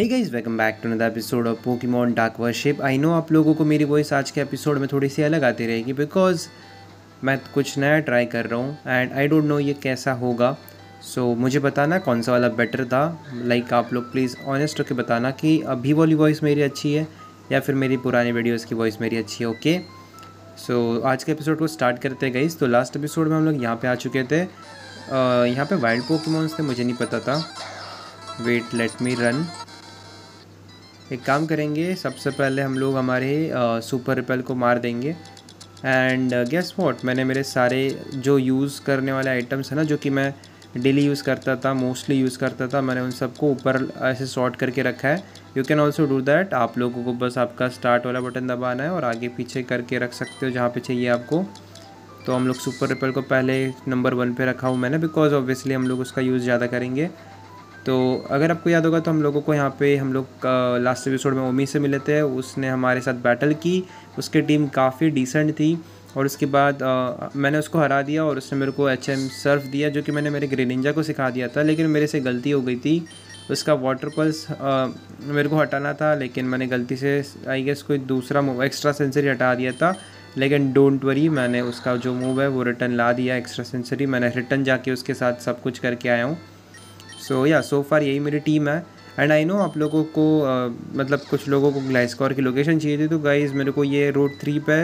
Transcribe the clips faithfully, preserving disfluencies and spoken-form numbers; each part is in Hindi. Hey guys, welcome back to another episode of Pokemon dark worship. I know आप लोगों को मेरी वॉइस आज के एपिसोड में थोड़ी सी अलग आती रहेगी बिकॉज मैं कुछ नया ट्राई कर रहा हूँ एंड आई डोंट नो ये कैसा होगा। सो so, मुझे बताना कौन सा वाला बेटर था। लाइक like, आप लोग प्लीज़ ऑनेस्ट होकर बताना कि अभी वाली वॉइस मेरी अच्छी है या फिर मेरी पुरानी वीडियोज़ की वॉइस मेरी अच्छी है। ओके सो so, आज के एपिसोड को स्टार्ट करते हैं गाइस। तो लास्ट एपिसोड में हम लोग यहाँ पर आ चुके थे। यहाँ पर वाइल्ड पोकेमॉन्स थे, मुझे नहीं पता था। Wait let me run. एक काम करेंगे, सबसे पहले हम लोग हमारे सुपर रिपेल को मार देंगे एंड गेस व्हाट, मैंने मेरे सारे जो यूज़ करने वाले आइटम्स हैं ना, जो कि मैं डेली यूज़ करता था, मोस्टली यूज़ करता था, मैंने उन सबको ऊपर ऐसे सॉर्ट करके रखा है। You can also do that. आप लोगों को बस आपका स्टार्ट वाला बटन दबाना है और आगे पीछे करके रख सकते हो जहाँ पे चाहिए आपको। तो हम लोग सुपर रिपेल को पहले नंबर वन पर रखा हूँ मैंने बिकॉज ऑब्वियसली हम लोग उसका यूज़ ज़्यादा करेंगे। तो अगर आपको याद होगा तो हम लोगों को यहाँ पे हम लोग लास्ट एपिसोड में ओमी से मिले थे। उसने हमारे साथ बैटल की, उसकी टीम काफ़ी डिसेंट थी और उसके बाद आ, मैंने उसको हरा दिया और उसने मेरे को एचएम सर्फ दिया जो कि मैंने मेरे ग्रेनिंजा को सिखा दिया था। लेकिन मेरे से गलती हो गई थी, उसका वाटर पल्स आ, मेरे को हटाना था लेकिन मैंने गलती से आई गेस कोई दूसरा मूव एक्स्ट्रा सेंसरी हटा दिया था। लेकिन डोंट वरी, मैंने उसका जो मूव है वो रिटर्न ला दिया, एक्स्ट्रा सेंसरी। मैंने रिटर्न जाके उसके साथ सब कुछ करके आया हूँ। सो या सो फार यही मेरी टीम है एंड आई नो आप लोगों को uh, मतलब कुछ लोगों को ग्लिस्कॉर की लोकेशन चाहिए थी। तो गाइज़ मेरे को ये रोड थ्री पे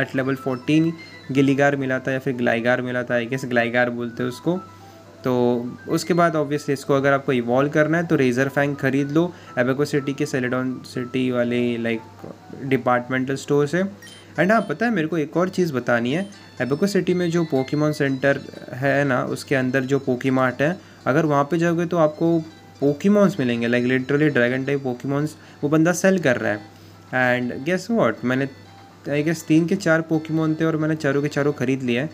एट लेवल फोर्टीन गिलीगार मिला था या फिर ग्लाइगार मिला था, आई गेस ग्लाइगार बोलते हैं उसको। तो उसके बाद ऑब्वियसली इसको अगर आपको इवॉल्व करना है तो रेज़र फैंग ख़रीद लो एबेको सिटी के सेलेडॉन सिटी वाले लाइक डिपार्टमेंटल स्टोर से। एंड हाँ, पता है मेरे को एक और चीज़ बतानी है। एबेको सिटी में जो पोकेमॉन सेंटर है ना, उसके अंदर जो पोकेमार्ट है, अगर वहाँ पे जाओगे तो आपको पोकेमॉन्स मिलेंगे like literally dragon type Pokemons वो बंदा सेल कर रहा है। एंड गेस व्हाट, मैंने आई गेस तीन के चार पोकेमॉन थे और मैंने चारों के चारों ख़रीद लिए हैं।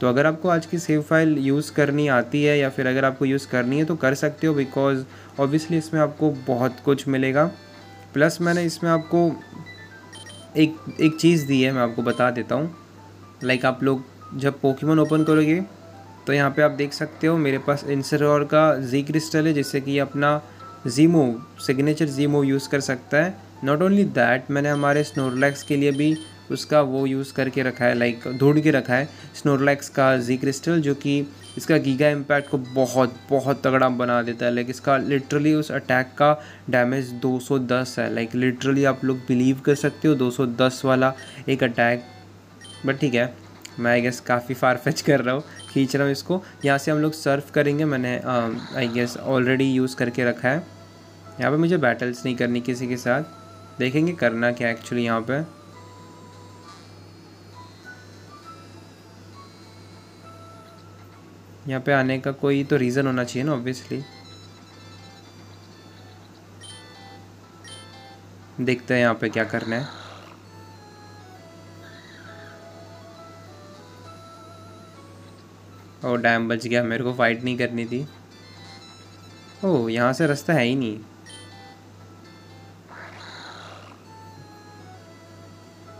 तो अगर आपको आज की सेव फाइल यूज़ करनी आती है या फिर अगर आपको यूज़ करनी है तो कर सकते हो बिकॉज ऑब्वियसली इसमें आपको बहुत कुछ मिलेगा। प्लस मैंने इसमें आपको एक एक चीज़ दी है, मैं आपको बता देता हूँ। लाइक आप लोग जब पोकेमॉन ओपन करोगे तो यहाँ पे आप देख सकते हो मेरे पास इंसिनेरोर का जी क्रिस्टल है जिससे कि अपना Z move signature Z move use कर सकता है। नॉट ओनली दैट, मैंने हमारे स्नोरलैक्स के लिए भी उसका वो यूज़ करके रखा है, लाइक ढूंढ के रखा है स्नोरलैक्स का जी क्रिस्टल जो कि इसका गीगा इम्पैक्ट को बहुत बहुत तगड़ा बना देता है। लाइक इसका लिटरली उस अटैक का डैमेज दो सौ दस है। लाइक लिटरली आप लोग बिलीव कर सकते हो दो सौ दस वाला एक अटैक। बट ठीक है, मैं आई गेस काफ़ी फार फेच कर रहा हूँ, खींच रहा हूँ इसको। यहाँ से हम लोग सर्फ करेंगे, मैंने आई गेस ऑलरेडी यूज़ करके रखा है। यहाँ पे मुझे बैटल्स नहीं करनी किसी के साथ, देखेंगे करना क्या एक्चुअली यहाँ पे। यहाँ पे आने का कोई तो रीज़न होना चाहिए ना ऑब्वियसली। देखते हैं यहाँ पे क्या करना है। ओ डैम, बच गया, मेरे को फाइट नहीं करनी थी। ओ यहाँ से रास्ता है ही नहीं।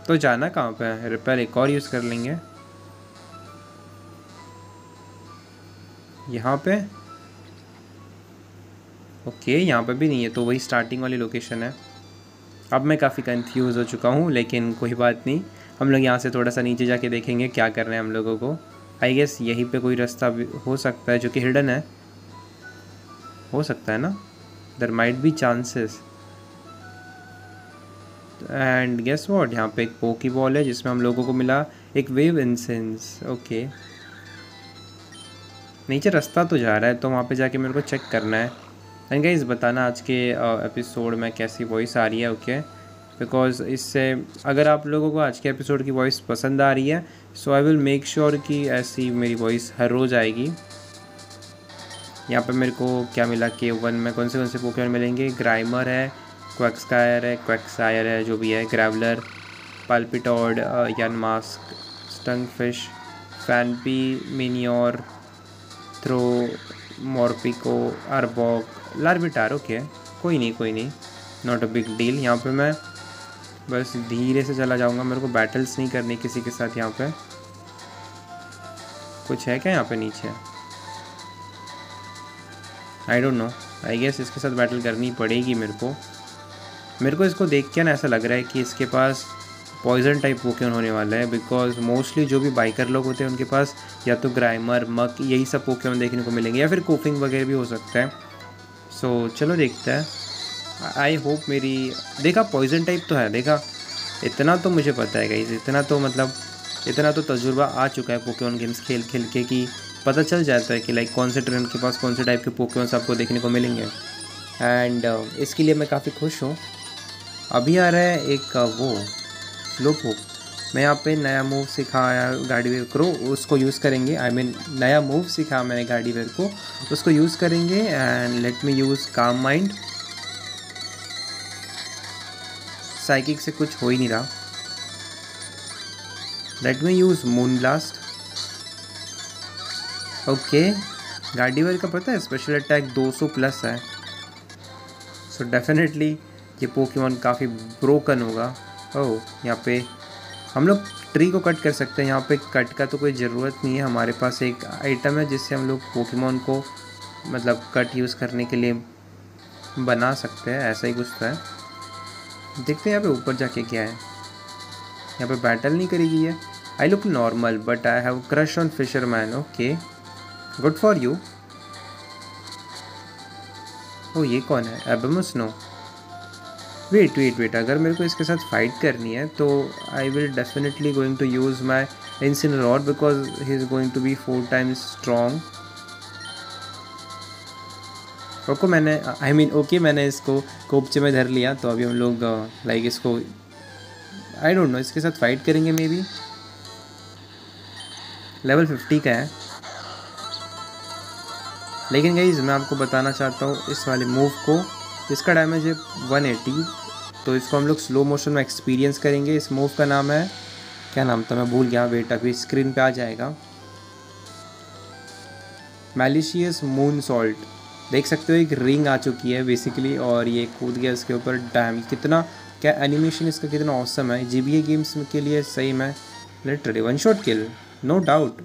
तो जाना कहाँ पे है? रिपेल एक और यूज़ कर लेंगे यहाँ पे। ओके यहाँ पे भी नहीं है, तो वही स्टार्टिंग वाली लोकेशन है। अब मैं काफ़ी कंफ्यूज हो चुका हूँ लेकिन कोई बात नहीं, हम लोग यहाँ से थोड़ा सा नीचे जाके देखेंगे क्या कर रहे हैं हम लोगों को। आई गेस यहीं पे कोई रास्ता हो सकता है जो कि हिडन है, हो सकता है ना, there might be chances. And guess what, यहाँ पे एक पोकी बॉल है जिसमें हम लोगों को मिला एक वेव इंसेंस। ओके नीचे रास्ता तो जा रहा है, तो वहाँ पे जाके मेरे को चेक करना है। एंड गाइस बताना आज के एपिसोड में कैसी वॉइस आ रही है। ओके बिकॉज इससे अगर आप लोगों को आज के एपिसोड की वॉइस पसंद आ रही है so I will make sure कि ऐसी मेरी वॉइस हर रोज़ आएगी। यहाँ पे मेरे को क्या मिला के वन में, कौन से कौन से पोकेमॉन मिलेंगे? ग्राइमर है, क्वेक्सायर है, क्वेक्सायर है जो भी है, ग्रेवलर, पाल्पिटॉर्ड, यनमास्क, स्टंगफिश, फैनपी, मिनियोर, थ्रो, मॉर्पिको, आरबॉक, लार्विटार। ओके कोई नहीं कोई नहीं, नॉट अ बिग डील। यहाँ पे मैं बस धीरे से चला जाऊँगा, मेरे को बैटल्स नहीं करनी किसी के साथ। यहाँ पे कुछ है क्या यहाँ पे नीचे? I don't know. I guess इसके साथ बैटल करनी पड़ेगी मेरे को। मेरे को इसको देख के ना ऐसा लग रहा है कि इसके पास पॉइजन टाइप पोकेमॉन होने वाला है, बिकॉज मोस्टली जो भी बाइकर लोग होते हैं उनके पास या तो ग्राइमर, मक, यही सब पोकेमॉन देखने को मिलेंगे, या फिर कोफिंग वगैरह भी हो सकता है। सो so, चलो देखते हैं। आई होप मेरी, देखा पॉइजन टाइप तो है, देखा इतना तो मुझे पता है गाइस, इतना तो मतलब इतना तो तजुर्बा आ चुका है पोकेमॉन गेम्स खेल खेल के कि पता चल जाता है कि लाइक कौन से ट्रेंड के पास कौन से टाइप के पोकेमॉन्स आपको देखने को मिलेंगे। एंड uh, इसके लिए मैं काफ़ी खुश हूँ। अभी आ रहा है एक uh, वो स्लोपोक, मैं यहाँ पे नया मूव सिखाया गार्डीवेयर को, उसको यूज़ करेंगे। आई I मीन mean, नया मूव सिखाया मैंने गार्डीवेयर को, उसको यूज़ करेंगे। And let me use calm mind. Psychic से कुछ हो ही नहीं रहा। Let me use moon blast. Okay, Gardevoir का पता है स्पेशल अटैक दो सौ प्लस है, सो so डेफिनेटली ये पोकेमॉन काफ़ी ब्रोकन होगा। ओह, यहाँ पे हम लोग ट्री को कट कर सकते हैं। यहाँ पे कट का तो कोई ज़रूरत नहीं है, हमारे पास एक आइटम है जिससे हम लोग पोकेमॉन को मतलब कट यूज़ करने के लिए बना सकते हैं, ऐसा ही कुछ था। देखते हैं यहाँ पे ऊपर जाके क्या है। यहाँ पे बैटल नहीं करेगी ये। I look normal but I have crush on fisherman. Okay, good for you. Oh, ये कौन है? एबेमोस्नो। वेट वेट वेट, अगर मेरे को इसके साथ फ़ाइट करनी है तो I will definitely going to use my Incineroar because he is going to be four times strong. Okay, मैंने आई मीन ओके मैंने इसको कोपचे में धर लिया, तो अभी हम लोग लाइक इसको आई डोंट नो इसके साथ फ़ाइट करेंगे मे बी। लेवल फिफ्टी का है, लेकिन गाइस मैं आपको बताना चाहता हूँ इस वाले मूव को, इसका डैमेज है वन एटी, तो इसको हम लोग स्लो मोशन में एक्सपीरियंस करेंगे। इस मूव का नाम है, क्या नाम था मैं भूल गया, वेट अभी स्क्रीन पे आ जाएगा। Malicious moonsault. देख सकते हो एक रिंग आ चुकी है बेसिकली, और ये कूद गया इसके ऊपर। डैम, कितना क्या एनिमेशन इसका, कितना ऑसम है। जीबीए गेम्स के लिए सही में literally one shot kill, no doubt.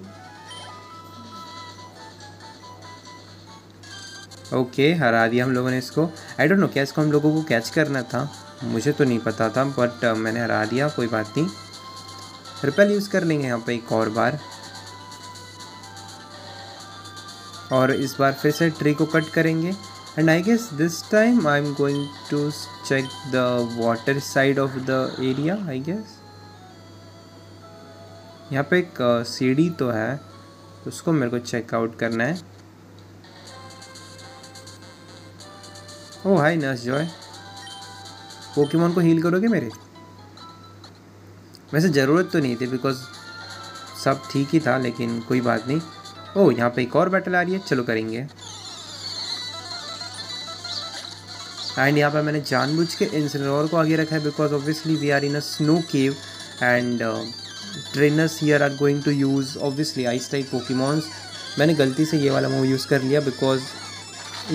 Okay okay, हरा दिया हम लोगों ने इसको। आई डोंट नो क्या इसको हम लोगों को कैच करना था, मुझे तो नहीं पता था, बट uh, मैंने हरा दिया, कोई बात नहीं। रिपेल यूज़ कर लेंगे यहाँ पे एक और बार, और इस बार फिर से ट्री को कट करेंगे। And I guess this time I am going to check the water side of the area. I guess यहाँ पे एक uh, सीढ़ी तो है, उसको मेरे को चेकआउट करना है। Oh hi nurse Joy, Pokemon को हील करोगे मेरे? वैसे ज़रूरत तो नहीं थी बिकॉज सब ठीक ही था, लेकिन कोई बात नहीं। ओह, यहाँ पे एक और बैटल आ रही है, चलो करेंगे। एंड यहाँ पे मैंने जानबूझ के इंसिनरॉर को आगे रखा है because obviously we are in a snow cave and trainers here are going to use obviously ice type Pokemons. मैंने गलती से ये वाला मूव यूज़ कर लिया बिकॉज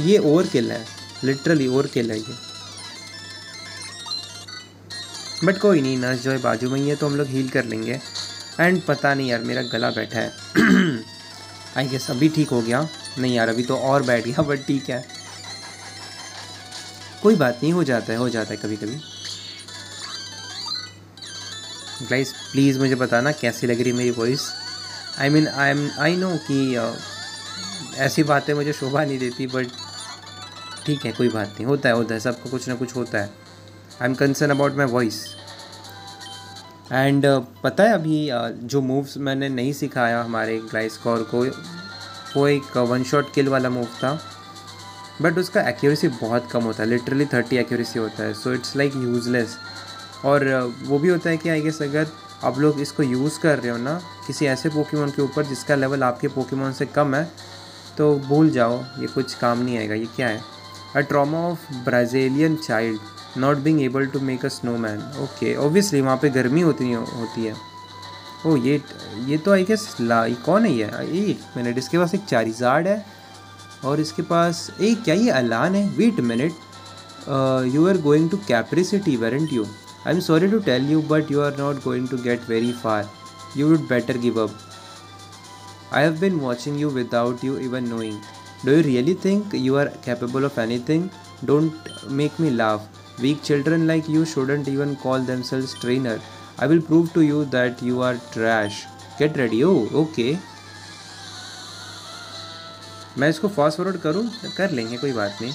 ये ओवरकिल है, लिटरली और के लाइए, बट कोई नहीं, नर्स जो है बाजू में ही है तो हम लोग हील कर लेंगे। एंड पता नहीं यार, मेरा गला बैठा है। आई गेस अभी ठीक हो गया। नहीं यार, अभी तो और बैठ गया, बट ठीक है, कोई बात नहीं, हो जाता है हो जाता है कभी कभी। गाइस प्लीज़ मुझे बताना कैसी लग रही मेरी voice. I mean I am I know कि आ, ऐसी बातें मुझे शोभा नहीं देती, बट ठीक है, कोई बात नहीं, होता है होता है सबको कुछ ना कुछ होता है। I am concern about my voice. And पता है अभी uh, जो मूव्स मैंने नहीं सिखाया हमारे ग्लिस्कॉर को, वो एक वन शॉट किल वाला मूव था, बट उसका एक्यूरेसी बहुत कम होता है, लिटरली थर्टी एक्यूरेसी होता है, सो इट्स लाइक यूजलेस। और uh, वो भी होता है कि आई गेस अगर आप लोग इसको यूज़ कर रहे हो ना किसी ऐसे पोकेमॉन के ऊपर जिसका लेवल आपके पोकेमॉन से कम है, तो भूल जाओ, ये कुछ काम नहीं आएगा। ये क्या है? A trauma of Brazilian child not being able to make a snowman. Okay, obviously वहाँ पे गर्मी होती है होती है ओ ये ये तो आई गेस ला कौन है ये? एक मिनट, इसके पास एक चारिजार्ड है और इसके पास एक क्या ये अलान है? Wait minute, you are going to Capri city वेरेंट you? I am sorry to tell you but you are not going to get very far, you would better give up. I have been watching you without you even knowing. Do you really think you are capable of anything? Don't make me laugh. Weak children like you shouldn't even call themselves trainer. I will prove to you that you are trash. Get ready. Oh, okay. मैं इसको फास्ट फॉरवर्ड करूँ? कर लेंगे, कोई बात नहीं.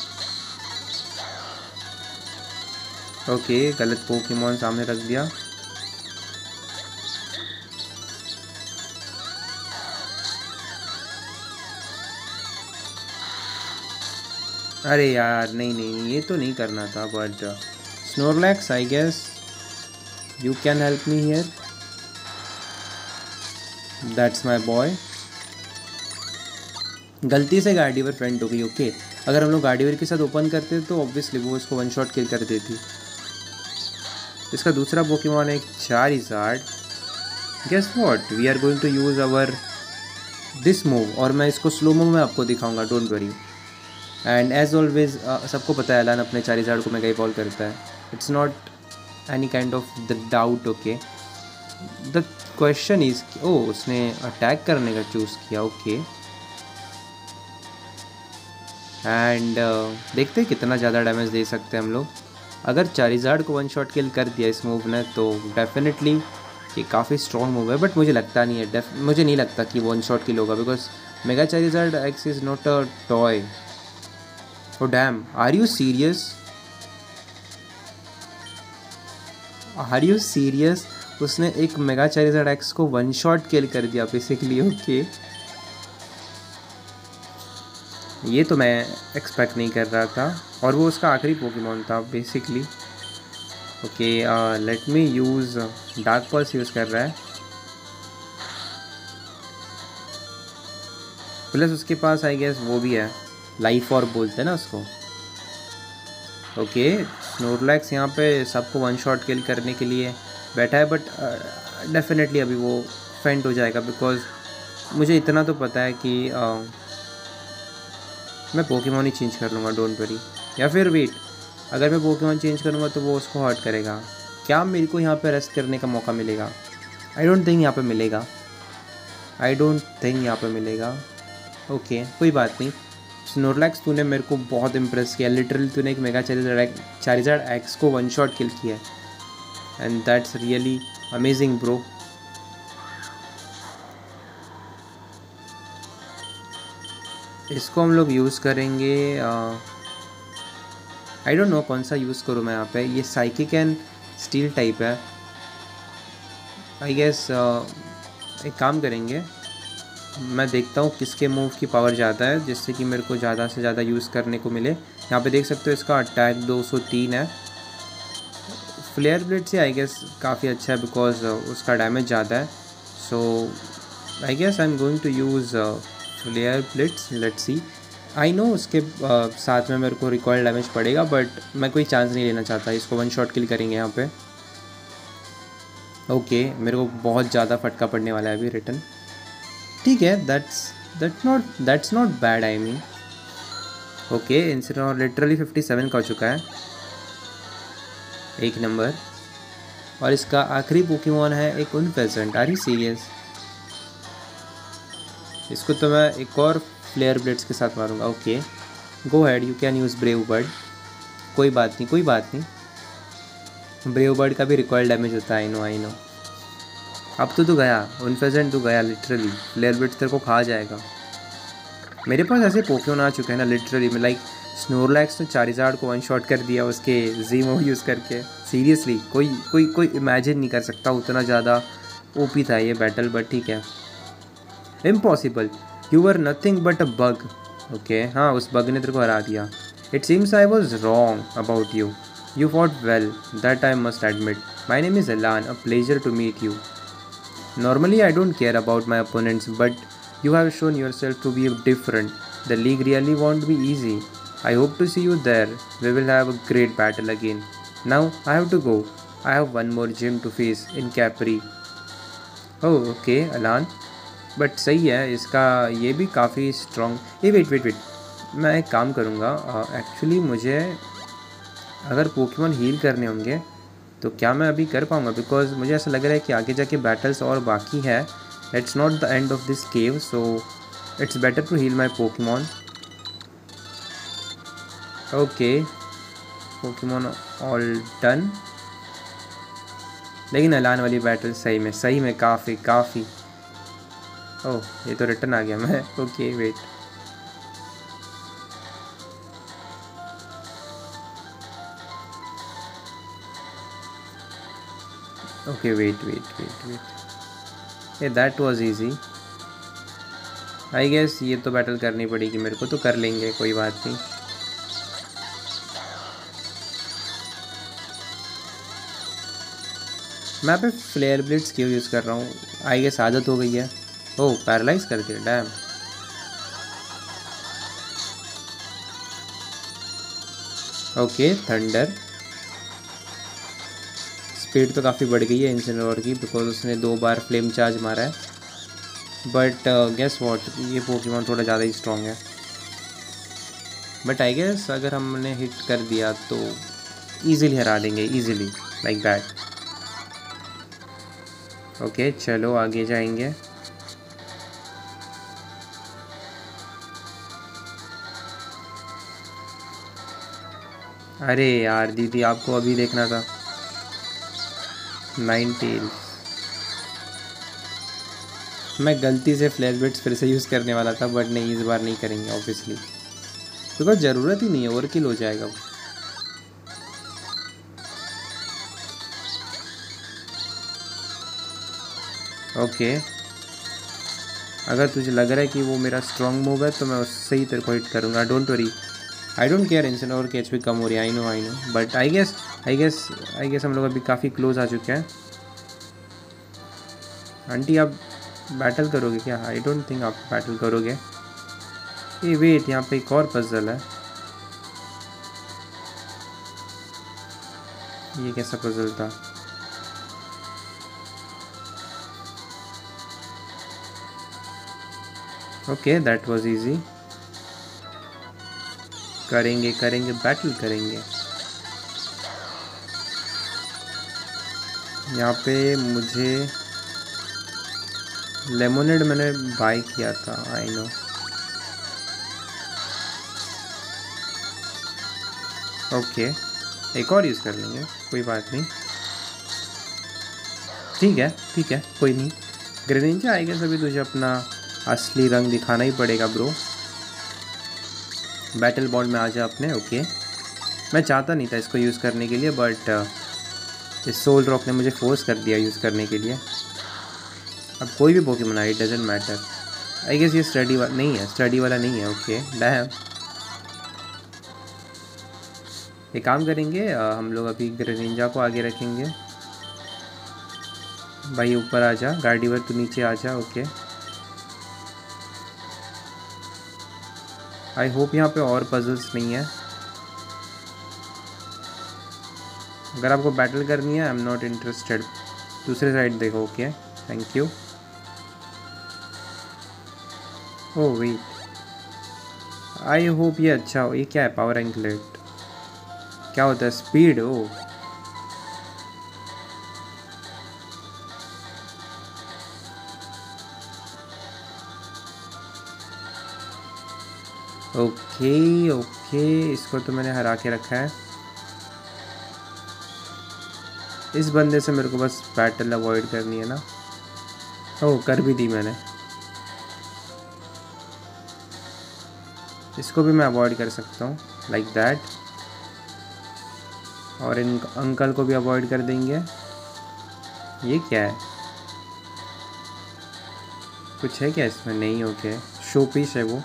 ओके, गलत पोकेमॉन सामने रख दिया. अरे यार, नहीं नहीं, ये तो नहीं करना था. But Snorlax, I guess you can help me here. That's my boy. गलती से गार्डीवर फ्रेंड हो गई. ओके, अगर हम लोग गार्डीवर के साथ ओपन करते तो ऑब्वियसली वो उसको वन शॉट किल कर देती. इसका दूसरा पोकेमॉन है एक Charizard. Guess what, we are going to use our this move और मैं इसको स्लो मूव में आपको दिखाऊंगा, don't worry. And as always, सबको पता है एलान अपने चारिज़ार्ड को मेगा इवॉल्व करता है. It's not any kind of the doubt. Okay, the question is, oh उसने अटैक करने का चूज़ किया. Okay okay. एंड uh, देखते हैं कितना ज़्यादा डैमेज दे सकते हैं हम लोग. अगर चारिज़ार्ड को वन शॉट किल कर दिया इस मूव ने तो डेफिनेटली ये काफ़ी स्ट्रॉन्ग मूव है. बट मुझे लगता नहीं है, मुझे नहीं लगता कि वन शॉट किल होगा, because mega Charizard X is not a toy. Oh damn, are you serious? Are you serious? उसने एक मेगा चारिज़ार्ड एक्स को वन शॉट किल कर दिया बेसिकली. Okay okay. ये तो मैं एक्सपेक्ट नहीं कर रहा था और वो उसका आखिरी पोकेमॉन था basically. Okay, let me use dark pulse use कर रहा है. प्लस उसके पास आई गेस वो भी है, लाइफ ऑर्ब बोलते हैं ना उसको. ओके, स्नोरलैक्स यहाँ पे सबको वन शॉट किल करने के लिए बैठा है. बट डेफिनेटली uh, अभी वो फेंट हो जाएगा, बिकॉज मुझे इतना तो पता है कि uh, मैं पोकेमॉन ही चेंज कर लूँगा, डोंट वरी. या फिर वेट, अगर मैं पोकेमॉन चेंज करूँगा तो वो उसको हर्ट करेगा. क्या मेरे को यहाँ पे रेस्ट करने का मौका मिलेगा? आई डोंट थिंक यहाँ पे मिलेगा. आई डोंट थिंक यहाँ पे मिलेगा. ओके okay, कोई बात नहीं. स्नोरलैक्स, तूने मेरे को बहुत इम्प्रेस किया. लिटरली तूने एक मेगा चारिज़ार्ड चारिज़ार्ड एक्स को वन शॉट किल किया है, and that's really amazing bro. इसको हम लोग यूज़ करेंगे. आई डोंट नो कौन सा यूज़ करूँ मैं यहाँ पे. ये साइकिक एंड स्टील टाइप है, आई गेस. uh, एक काम करेंगे, मैं देखता हूँ किसके मूव की पावर ज़्यादा है, जिससे कि मेरे को ज़्यादा से ज़्यादा यूज़ करने को मिले. यहाँ पे देख सकते हो इसका अटैक दो सौ तीन है. फ्लेयर ब्लेड से आई गेस काफ़ी अच्छा है, बिकॉज उसका डैमेज ज़्यादा है. So I guess I am going to use layer plates. Let's see. I know उसके uh, साथ में मेरे को रिकॉइल डैमेज पड़ेगा, बट मैं कोई चांस नहीं लेना चाहता. इसको वन शॉट किल करेंगे यहाँ पे. ओके okay, मेरे को बहुत ज़्यादा फटका पड़ने वाला है अभी रिटर्न. ठीक है, that's that's not that's not bad. I mean okay, Incineroar literally सत्तावन का हो चुका है, एक नंबर. और इसका आखिरी पोकेमॉन है एक उनफेसेंट. Are you serious? इसको तो मैं एक और फ्लेयर ब्लेड्स के साथ मारूंगा. Okay, go ahead, you can use brave bird. कोई बात नहीं, कोई बात नहीं. ब्रेव बर्ड का भी रिकॉइल डैमेज होता है. I know I know. अब तो तू गया उनफेसेंट, तू गया लिटरली. फ्लेयर ब्लेड्स तेरे को खा जाएगा. मेरे पास ऐसे पोकेमॉन आ चुके हैं ना लिटरली. लाइक स्नोरलैक्स ने चारिज़ार्ड को वन शॉट कर दिया उसके जी मूव यूज़ करके. सीरियसली, कोई कोई कोई इमेजिन नहीं कर सकता. उतना ज़्यादा ओपी था ये बैटल. बट ठीक है, impossible. You are nothing but a bug. Okay, हाँ उस बग ने तेरे को हरा दिया. It seems I was wrong about you. You fought well, that I must admit. My name is एलान, a pleasure to meet you. Normally I don't care about my opponents, but you have shown yourself to be different. The league really won't be easy. I hope to see you there. We will have a great battle again. Now I have to go. I have one more gym to face in Capri. Oh okay Alain, but सही है. इसका ये भी काफ़ी स्ट्रॉन्ग. ये वेट वेट वेट, मैं एक काम करूँगा एक्चुअली. uh, मुझे अगर पोकेमॉन हील करने होंगे तो क्या मैं अभी कर पाऊँगा? बिकॉज मुझे ऐसा लग रहा है कि आगे जाके बैटल्स और बाकी है. It's not the end of this cave, so it's better to heal my Pokemon. Okay Pokemon all done. लेकिन एलान वाली बैटल सही में सही में काफ़ी काफ़ी ओह ये तो रिटर्न आ गया मैं। Okay wait okay wait wait wait wait ये that was easy I guess. ये तो बैटल करनी पड़ेगी मेरे को, तो कर लेंगे कोई बात नहीं। मैं पे फ्लेयर ब्लेड्स क्यों यूज़ कर रहा हूँ, आई गेस आदत हो गई है। ओह पैरालाइज कर दिया डैम। ओके थंडर स्पीड तो काफ़ी बढ़ गई है इंसिनेरोर की, बिकॉज उसने दो बार फ्लेम चार्ज मारा है। बट गेस व्हाट, ये पोकेमॉन थोड़ा ज़्यादा ही स्ट्रॉन्ग है। बट आई गेस अगर हमने हिट कर दिया तो ईजिली हरा देंगे, easily like that. Okay okay, चलो आगे जाएंगे। अरे यार दीदी आपको अभी देखना था नाइन टेल्स। मैं गलती से फ्लैश बिट्स फिर से यूज़ करने वाला था, बट नहीं इस बार नहीं करेंगे ऑब्वियसली, बिकॉज तो ज़रूरत ही नहीं है, ओवरकिल हो जाएगा। Okay okay. अगर तुझे लग रहा है कि वो मेरा स्ट्रॉन्ग मूव है तो मैं उससे ही तेरे को हिट करूँगा, don't worry. I don't care Incineroar की एचपी कम हो रही है, I know I know. But I guess I guess I guess हम लोग अभी काफ़ी क्लोज आ चुके हैं। आंटी आप बैटल करोगे क्या? आई डोंट थिंक आप बैटल करोगे। ये वेट यहाँ पे एक और पजल है, ये कैसा पजल था? Okay that was easy. करेंगे करेंगे बैटल करेंगे। यहाँ पे मुझे लेमोनेड मैंने बाय किया था, आई नो। ओके एक और यूज़ कर लेंगे, कोई बात नहीं। ठीक है ठीक है कोई नहीं। ग्रेनिंजा आई गेस अभी तुझे अपना असली रंग दिखाना ही पड़ेगा ब्रो। बैटल बॉन्ड में आ जा अपने। ओके मैं चाहता नहीं था इसको यूज़ करने के लिए, बट इस सोल रॉक ने मुझे फोर्स कर दिया यूज़ करने के लिए। अब कोई भी पोकेमॉन आए it doesn't matter. I guess ये स्टडी वाला नहीं है, स्टडी वाला नहीं है। Okay damn. एक काम करेंगे हम लोग अभी ग्रेनिंजा को आगे रखेंगे। भाई ऊपर आ जा, गार्डीवर तो नीचे आ जा। ओके आई होप यहाँ पे और पजल्स नहीं है। अगर आपको बैटल करनी है आई एम नॉट इंटरेस्टेड। दूसरे साइड देखो। Okay thank you. Oh wait I hope ये अच्छा हो। ये क्या है? पावर एंकलेट क्या होता है? स्पीड। ओ ओके ओके इसको तो मैंने हरा के रखा है। इस बंदे से मेरे को बस बैटल अवॉइड करनी है ना। ओ कर भी दी मैंने। इसको भी मैं अवॉइड कर सकता हूँ लाइक दैट, और इन अंकल को भी अवॉइड कर देंगे। ये क्या है? कुछ है क्या इसमें? नहीं। ओके शो पीस है वो।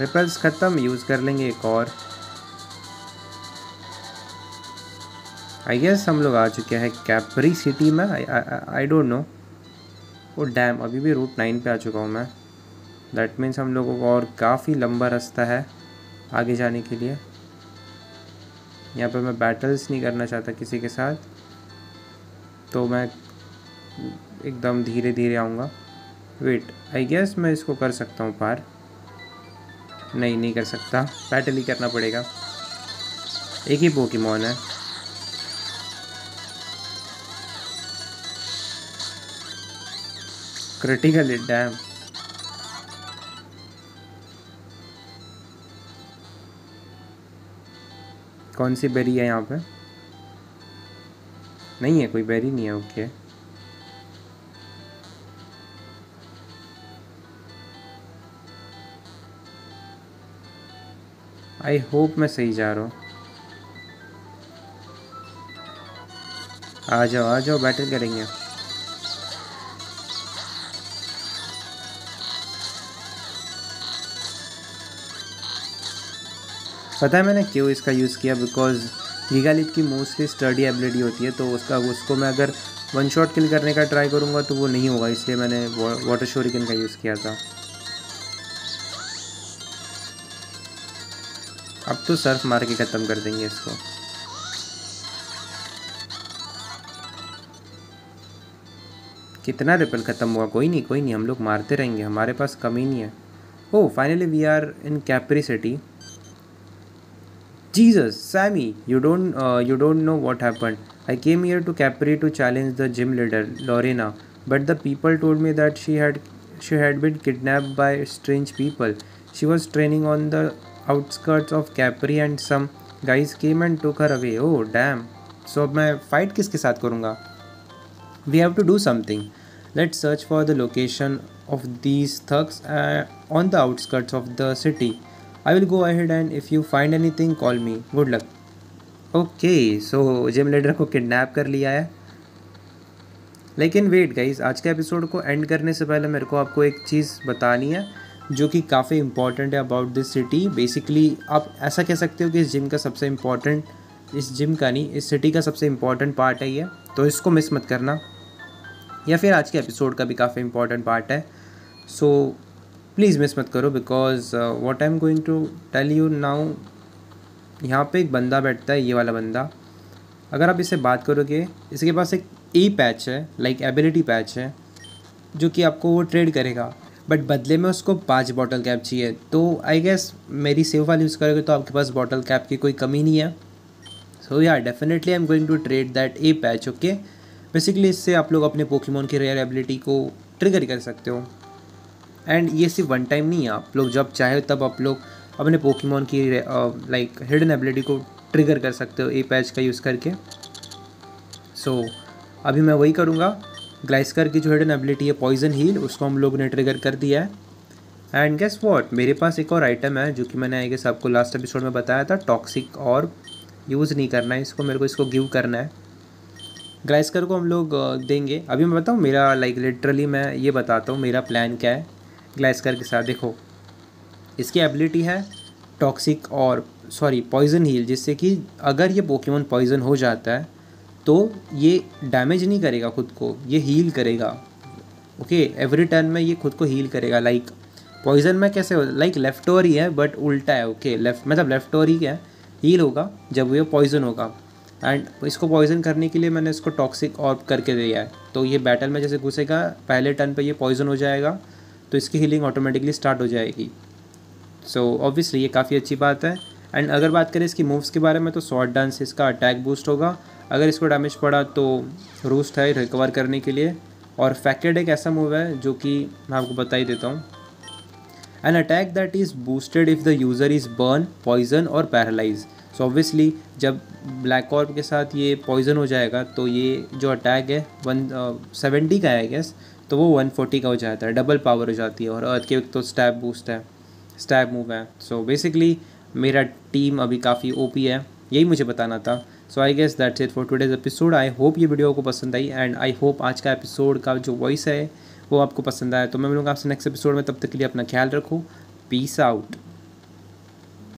रिपल्स ख़त्म, यूज़ कर लेंगे एक और। आई गेस हम लोग आ चुके हैं कैप्री सिटी में। I don't know. Oh damn अभी भी रूट नाइन पे आ चुका हूँ मैं। दैट मीन्स हम लोगों को और काफ़ी लंबा रास्ता है आगे जाने के लिए। यहाँ पे मैं बैटल्स नहीं करना चाहता किसी के साथ, तो मैं एकदम धीरे धीरे आऊँगा। वेट आई गेस मैं इसको कर सकता हूँ पार। नहीं नहीं कर सकता, बैटल ही करना पड़ेगा। एक ही पोकेमॉन है। Critical hit damn. कौन सी बेरी है यहाँ पे? नहीं है, कोई बेरी नहीं है। Okay okay. आई होप मैं सही जा रहा हूँ। आ जाओ आ जाओ, बैटल करेंगे। पता है मैंने क्यों इसका यूज़ किया? बिकॉज गीगालिप की मोस्टली स्टडी एबिलिटी होती है, तो उसका उसको मैं अगर वन शॉट किल करने का ट्राई करूँगा तो वो नहीं होगा, इसलिए मैंने वाटर शोरिकन का यूज़ किया था। अब तो सर्फ मार के ख़त्म कर देंगे इसको। कितना रिपल ख़त्म हुआ? कोई नहीं कोई नहीं, हम लोग मारते रहेंगे, हमारे पास कमी नहीं है। Oh finally we are in Capri city. Jesus, Sammy, you don't uh, you don't know what happened. I came here to Capri to challenge the gym leader, Lorena, but the people told me that she had she had been kidnapped by strange people. She was training on the outskirts of Capri and some guys came and took her away. Oh damn. So अब मैं fight किसके साथ करूँगा? We have to do something. Let's search for the location of these thugs uh, on the outskirts of the city. I will go ahead and if you find anything call me. Good luck. Okay, so gym leader को किडनैप कर लिया है। लेकिन वेट गाइस, आज के एपिसोड को एंड करने से पहले मेरे को आपको एक चीज़ बतानी है जो कि काफ़ी इम्पॉर्टेंट है अबाउट दिस सिटी। बेसिकली आप ऐसा कह सकते हो कि इस जिम का सबसे इम्पॉर्टेंट, इस जिम का नहीं, इस सिटी का सबसे इम्पॉर्टेंट पार्ट है ये, तो इसको मिस मत करना। या फिर आज के एपिसोड का भी काफ़ी इम्पॉर्टेंट पार्ट है, सो so, प्लीज़ मिस मत करो। Because what I am going to tell you now, यहाँ पे एक बंदा बैठता है, ये वाला बंदा। अगर आप इससे बात करोगे, इसके पास एक ई पैच है, लाइक एबिलिटी पैच है, जो कि आपको वो ट्रेड करेगा, बट बदले में उसको पाँच बॉटल कैप चाहिए। तो आई गेस मेरी सेफ वाली यूज़ करोगे तो आपके पास बॉटल कैप की कोई कमी नहीं है। सो यार definitely I am going to trade that a patch. Okay, basically इससे आप लोग अपने पोकेमॉन की रेयर एबिलिटी को ट्रिगर कर सकते हो। एंड ये सिर्फ वन टाइम नहीं है, आप लोग जब चाहे तब आप लोग अपने पोकेमॉन की लाइक हिडन एबिलिटी को ट्रिगर कर सकते हो ए पैच का यूज़ करके। सो so, अभी मैं वही करूँगा। ग्लिस्कर की जो हिडन एबिलिटी है पॉइजन हील, उसको हम लोग ने ट्रिगर कर दिया है। एंड गेस व्हाट, मेरे पास एक और आइटम है जो कि मैंने आई गेस आपको लास्ट एपिसोड में बताया था, टॉक्सिक ऑर्ब। यूज़ नहीं करना है इसको, मेरे को इसको गिव करना है। ग्लिस्कर को हम लोग देंगे। अभी मैं बताऊँ मेरा, लाइक लिटरली मैं ये बताता हूँ मेरा प्लान क्या है ग्लिस्कर के साथ। देखो, इसकी एबिलिटी है टॉक्सिक और सॉरी पॉइजन हील, जिससे कि अगर ये पोकेमॉन पॉइजन हो जाता है तो ये डैमेज नहीं करेगा खुद को, ये हील करेगा। ओके, एवरी टर्न में ये खुद को हील करेगा। लाइक पॉइजन में कैसे हो, लाइक लेफ्ट ओवर ही है बट उल्टा है। ओके लेफ्ट मतलब लेफ्ट ओवर ही है, हील होगा जब ये पॉइजन होगा। एंड इसको पॉइजन करने के लिए मैंने इसको टॉक्सिक ऑर्ब करके दिया है। तो ये बैटल में जैसे घुसेगा, पहले टर्न पर ये पॉइजन हो जाएगा तो इसकी हीलिंग ऑटोमेटिकली स्टार्ट हो जाएगी। सो so, ऑब्वियसली ये काफ़ी अच्छी बात है। एंड अगर बात करें इसकी मूव्स के बारे में, तो शॉर्ट डांस इसका अटैक बूस्ट होगा। अगर इसको डैमेज पड़ा तो रूस्ट है रिकवर करने के लिए, और फैक्टेड एक ऐसा मूव है जो कि मैं आपको बता ही देता हूँ। An attack that is boosted if the user is burn, poison और पैरालाइज। सो ऑब्वियसली जब ब्लैक ऑर्ब के साथ ये पॉइजन हो जाएगा तो ये जो अटैक है वन सेवेंटी का है आई गेस, तो वो वन फोर्टी का हो जाता है, डबल पावर हो जाती है। और अर्थ के तो स्टैब बूस्ट है, स्टैब मूव है। सो so बेसिकली मेरा टीम अभी काफ़ी ओपी है, यही मुझे बताना था। So I guess that's it for today's episode. I hope ये वीडियो आपको पसंद आई, एंड आई होप आज का एपिसोड का जो वॉइस है वो आपको पसंद आया। तो मैं मिलूँगा आपसे नेक्स्ट एपिसोड में, तब तक के लिए अपना ख्याल रखो। Peace out.